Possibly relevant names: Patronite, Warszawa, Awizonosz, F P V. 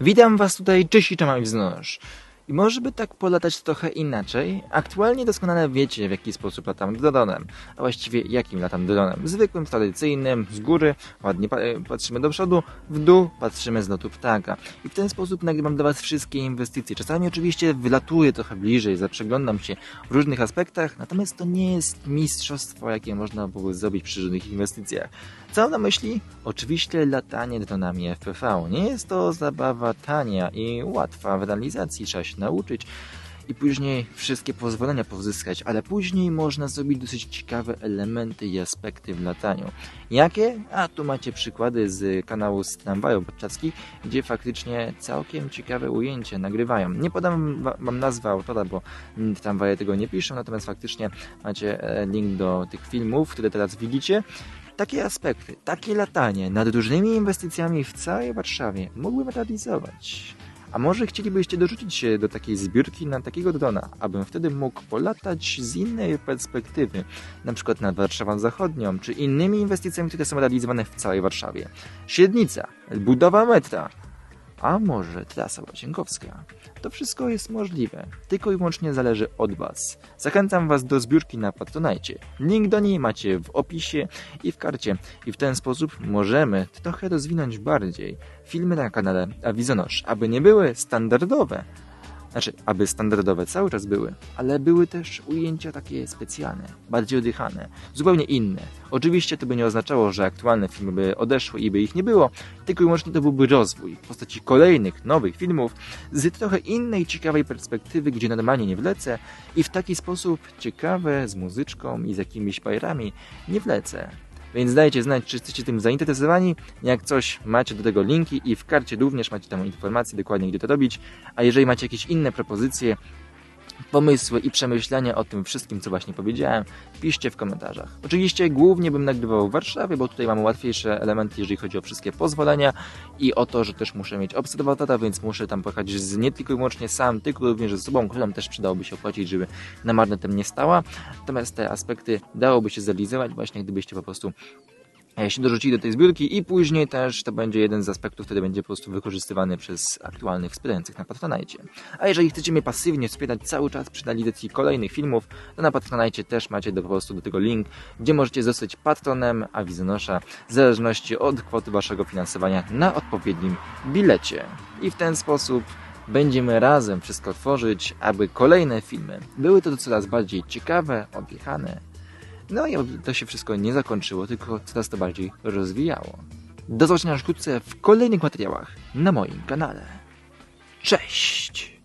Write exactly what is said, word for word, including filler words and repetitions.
Witam Was tutaj, cześć i cześć, Awizonosz. I może by tak polatać trochę inaczej? Aktualnie doskonale wiecie, w jaki sposób latam dronem. A właściwie jakim latam dronem? Zwykłym, tradycyjnym, z góry, ładnie patrzymy do przodu, w dół, patrzymy z lotu ptaka. I w ten sposób nagrywam dla Was wszystkie inwestycje. Czasami oczywiście wylatuję trochę bliżej, zaprzeglądam się w różnych aspektach, natomiast to nie jest mistrzostwo, jakie można było zrobić przy różnych inwestycjach. Co mam na myśli? Oczywiście latanie dronami F P V. Nie jest to zabawa tania i łatwa w realizacji, trzeba się nauczyć i później wszystkie pozwolenia pozyskać, ale później można zrobić dosyć ciekawe elementy i aspekty w lataniu. Jakie? A tu macie przykłady z kanału z Tramwajów Podczaskich, gdzie faktycznie całkiem ciekawe ujęcia nagrywają. Nie podam wam nazwy autora, bo tramwaje tego nie piszą, natomiast faktycznie macie link do tych filmów, które teraz widzicie. Takie aspekty, takie latanie nad różnymi inwestycjami w całej Warszawie mógłbym realizować. A może chcielibyście dorzucić się do takiej zbiórki na takiego drona, abym wtedy mógł polatać z innej perspektywy, na przykład nad Warszawą Zachodnią, czy innymi inwestycjami, które są realizowane w całej Warszawie. Średnica, budowa metra, a może trasa łazienkowska. To wszystko jest możliwe, tylko i wyłącznie zależy od Was. Zachęcam Was do zbiórki na Patronite. Link do niej macie w opisie i w karcie. I w ten sposób możemy trochę rozwinąć bardziej filmy na kanale Awizonosz, aby nie były standardowe. Znaczy, aby standardowe cały czas były, ale były też ujęcia takie specjalne, bardziej oddychane, zupełnie inne. Oczywiście to by nie oznaczało, że aktualne filmy by odeszły i by ich nie było, tylko i wyłącznie to byłby rozwój w postaci kolejnych, nowych filmów z trochę innej, ciekawej perspektywy, gdzie normalnie nie wlecę i w taki sposób ciekawe, z muzyczką i z jakimiś bajerami nie wlecę. Więc dajcie znać, czy jesteście tym zainteresowani. Jak coś, macie do tego linki i w karcie również macie tam informacje dokładnie, gdzie to robić. A jeżeli macie jakieś inne propozycje, pomysły i przemyślenia o tym wszystkim, co właśnie powiedziałem, piszcie w komentarzach. Oczywiście głównie bym nagrywał w Warszawie, bo tutaj mamy łatwiejsze elementy, jeżeli chodzi o wszystkie pozwolenia i o to, że też muszę mieć obserwatora, więc muszę tam pojechać z, nie tylko i wyłącznie sam, tylko również ze sobą, którą też przydałoby się opłacić, żeby na marne tym nie stała. Natomiast te aspekty dałoby się zrealizować właśnie, gdybyście po prostu się dorzucili do tej zbiórki i później też to będzie jeden z aspektów, który będzie po prostu wykorzystywany przez aktualnych wspierających na Patronite. A jeżeli chcecie mnie pasywnie wspierać cały czas przy realizacji kolejnych filmów, to na Patronite też macie do, po prostu do tego link, gdzie możecie zostać patronem Awizonosza w zależności od kwoty waszego finansowania na odpowiednim bilecie. I w ten sposób będziemy razem wszystko tworzyć, aby kolejne filmy były to coraz bardziej ciekawe, odjechane. No i to się wszystko nie zakończyło, tylko coraz to bardziej rozwijało. Do zobaczenia wkrótce w kolejnych materiałach na moim kanale. Cześć!